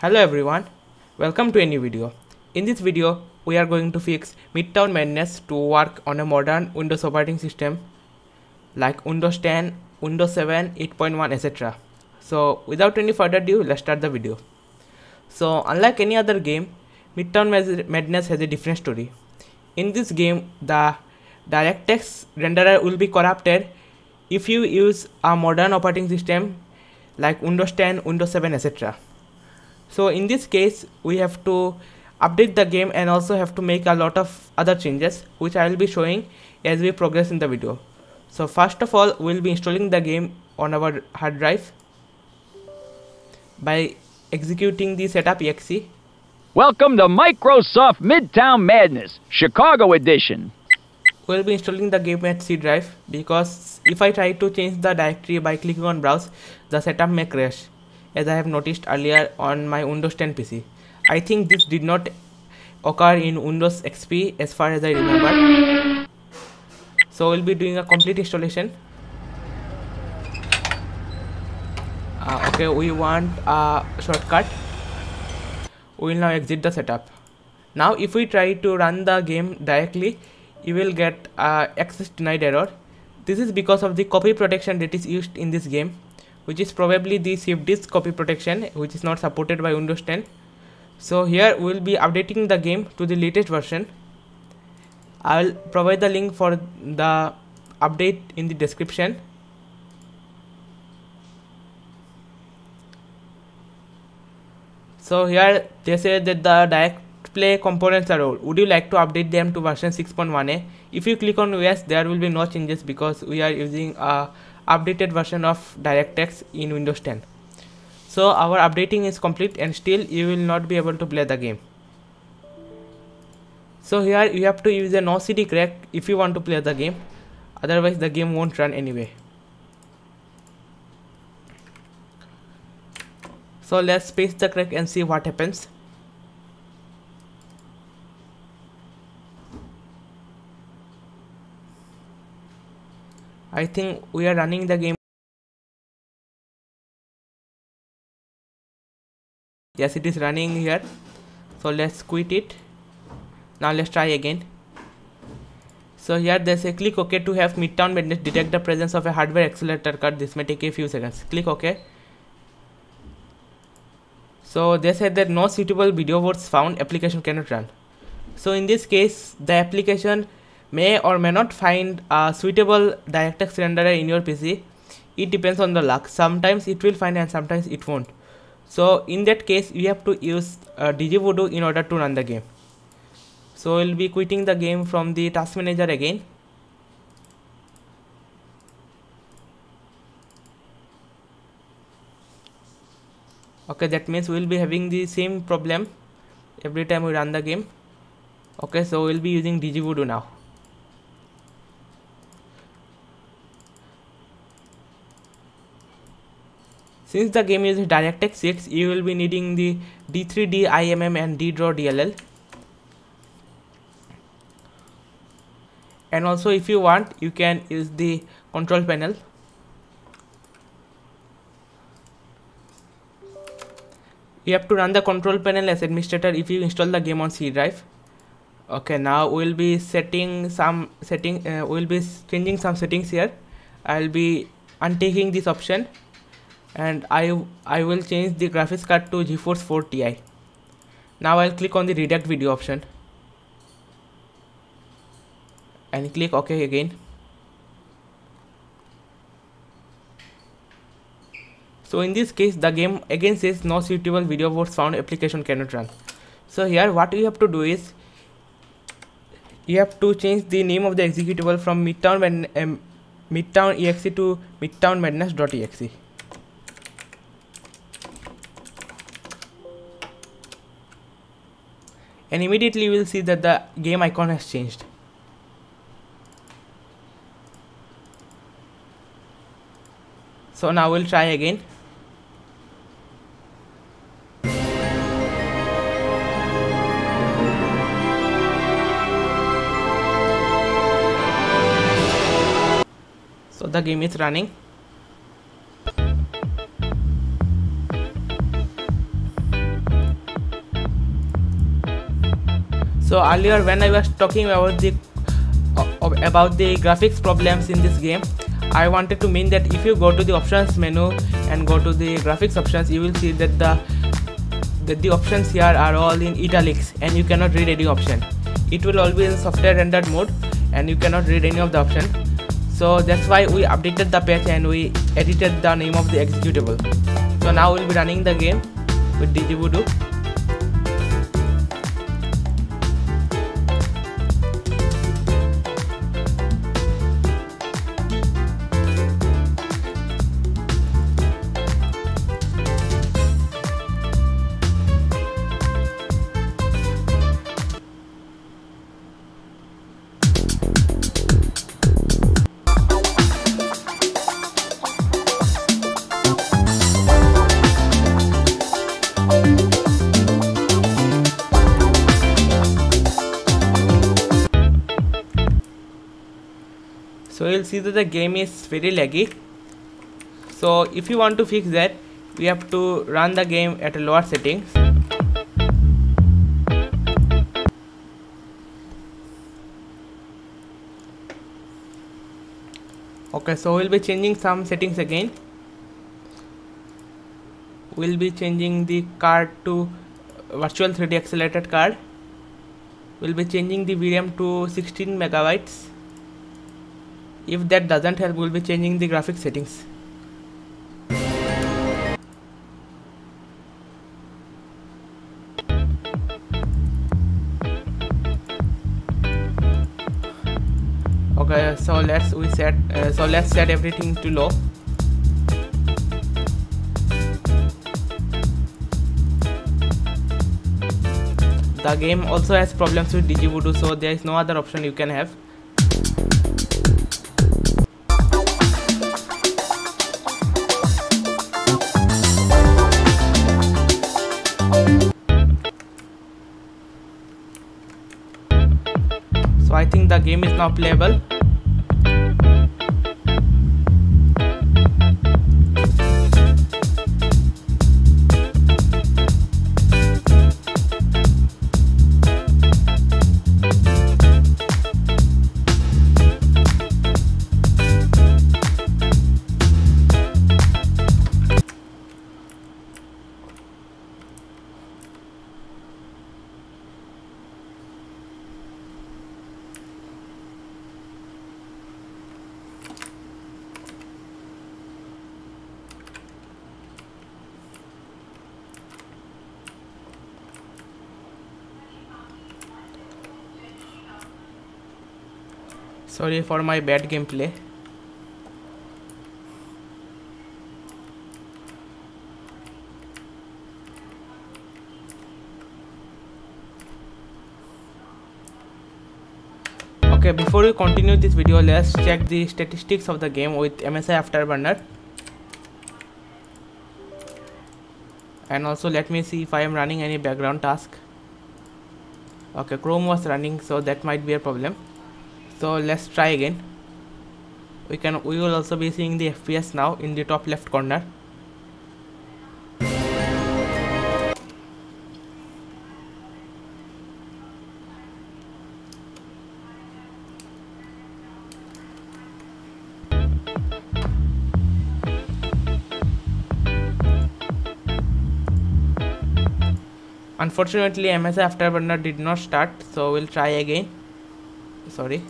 Hello everyone, welcome to a new video. In this video, we are going to fix Midtown Madness to work on a modern Windows operating system like Windows 10, Windows 7, 8.1, etc. So without any further ado, let's start the video. So unlike any other game, Midtown Madness has a different story. In this game, the DirectX renderer will be corrupted if you use a modern operating system like Windows 10, Windows 7, etc. So in this case, we have to update the game and also have to make a lot of other changes, which I will be showing as we progress in the video. So first of all, we will be installing the game on our hard drive by executing the setup.exe. Welcome to Microsoft Midtown Madness, Chicago edition. We will be installing the game at C drive because if I try to change the directory by clicking on browse, the setup may crash, as I have noticed earlier on my Windows 10 PC. I think this did not occur in Windows XP as far as I remember. So we'll be doing a complete installation. Okay, we want a shortcut. We will now exit the setup. Now if we try to run the game directly, you will get access denied error. This is because of the copy protection that is used in this game, which is probably the shift disk copy protection, which is not supported by Windows 10. So here we will be updating the game to the latest version. I will provide the link for the update in the description. So here they say that the DirectPlay components are old. Would you like to update them to version 6.1a? If you click on yes, there will be no changes because we are using a updated version of DirectX in Windows 10. So our updating is complete and still you will not be able to play the game. So here you have to use a no-CD crack if you want to play the game, otherwise the game won't run anyway. So let's paste the crack and see what happens. I think we are running the game. Yes, it is running here. So let's quit it. Now let's try again. So here they say click OK to have Midtown Madness detect the presence of a hardware accelerator card. This may take a few seconds. Click OK. So they said that no suitable video was found. Application cannot run. So in this case, the application may or may not find a suitable DirectX renderer in your PC. It depends on the luck. Sometimes it will find and sometimes it won't. So in that case, you have to use dgVoodoo in order to run the game. So we'll be quitting the game from the task manager again. Okay, that means we'll be having the same problem every time we run the game. Okay, so we'll be using dgVoodoo now. Since the game uses DirectX 6, you will be needing the D3D IMM and DDRAW DLL. And also if you want, you can use the control panel. You have to run the control panel as administrator if you install the game on C drive. Okay, now we will be changing some settings here. I will be untaking this option. And I will change the graphics card to GeForce 4 TI. Now I'll click on the redact video option and click OK again. So in this case, the game again says no suitable video was found, application cannot run. So here what you have to do is you have to change the name of the executable from Midtown.exe to MidtownMadness.exe. And immediately you will see that the game icon has changed. So now we'll try again. So the game is running. So earlier when I was talking about the graphics problems in this game, I wanted to mean that if you go to the options menu and go to the graphics options, you will see that the options here are all in italics and you cannot read any option. It will all be in software rendered mode and you cannot read any of the option. So that's why we updated the patch and we edited the name of the executable. So now we'll be running the game with dgVoodoo. So you'll see that the game is very laggy. So if you want to fix that, we have to run the game at a lower settings. Okay, so we'll be changing some settings again. We'll be changing the card to virtual 3D accelerated card. We'll be changing the VRAM to 16 megabytes. If that doesn't help, we'll be changing the graphic settings. Okay, so let's set everything to low. The game also has problems with dgVoodoo, so there is no other option you can have. So I think the game is now playable. Sorry for my bad gameplay. Okay, before we continue this video, let's check the statistics of the game with MSI Afterburner. And also let me see if I am running any background task. Okay, Chrome was running, so that might be a problem. So let's try again. We will also be seeing the FPS now in the top left corner. Unfortunately, MSI Afterburner did not start, so we'll try again. Sorry.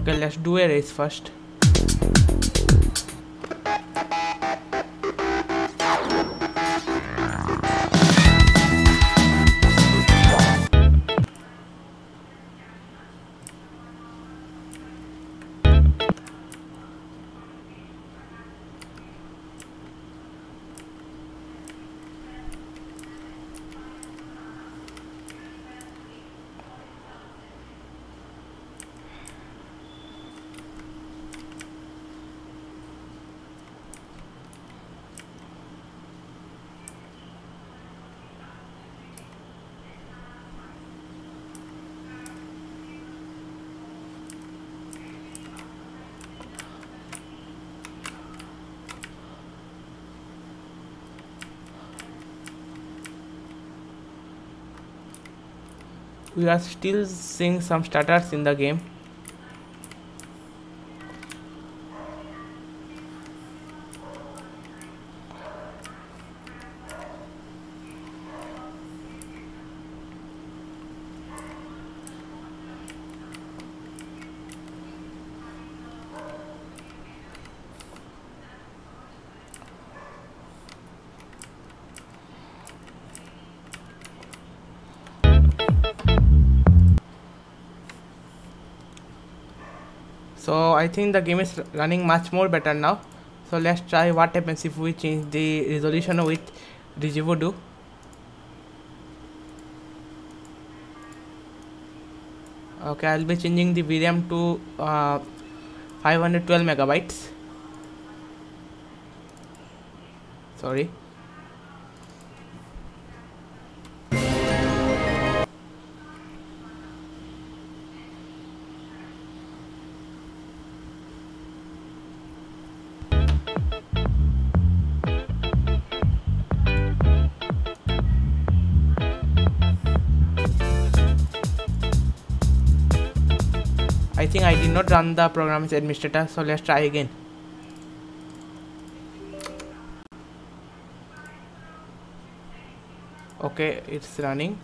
Okay, let's do a race first. we are still seeing some starters in the game. So I think the game is running much more better now. So let's try what happens if we change the resolution with dgVoodoo. Okay, I'll be changing the VRAM to 512 megabytes. Sorry. I think I did not run the program as administrator, so let's try again. Okay, it's running.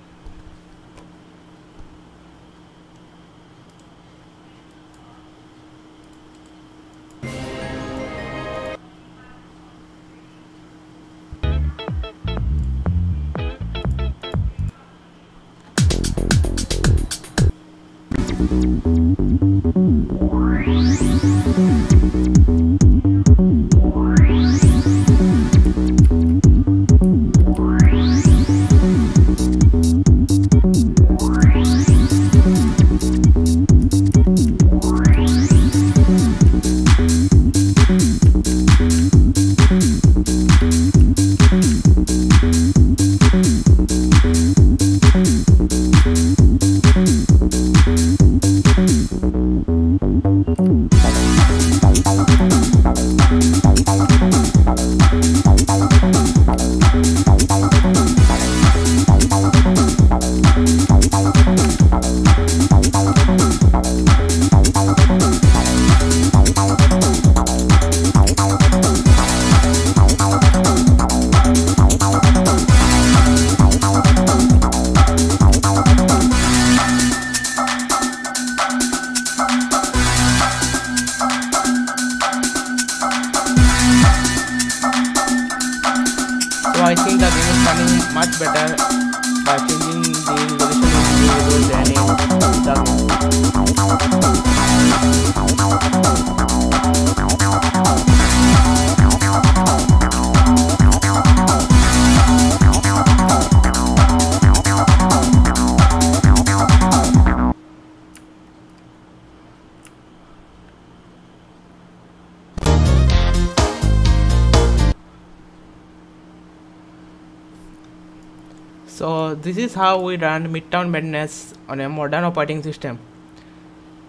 I think the game is running much better by changing the resolution of the Windows than in So this is how we run Midtown Madness on a modern operating system.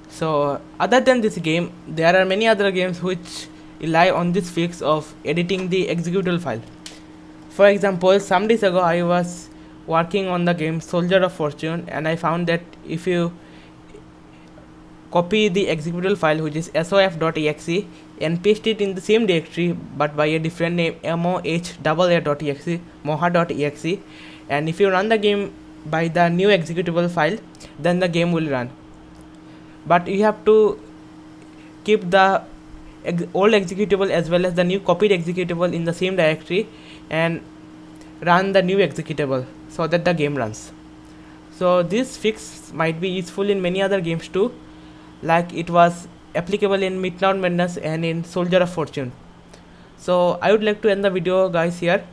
So other than this game, there are many other games which rely on this fix of editing the executable file. For example, some days ago I was working on the game Soldier of Fortune, and I found that if you copy the executable file, which is sof.exe, and paste it in the same directory but by a different name, moha.exe, and if you run the game by the new executable file, then the game will run. But you have to keep the old executable as well as the new copied executable in the same directory and run the new executable so that the game runs. So this fix might be useful in many other games too, like it was applicable in Midtown Madness and in Soldier of Fortune. So I would like to end the video, guys, here.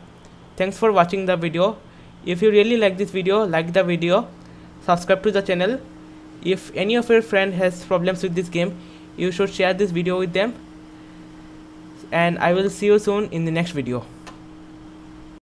Thanks for watching the video. If you really like this video, like the video, subscribe to the channel. If any of your friend has problems with this game, you should share this video with them. And I will see you soon in the next video.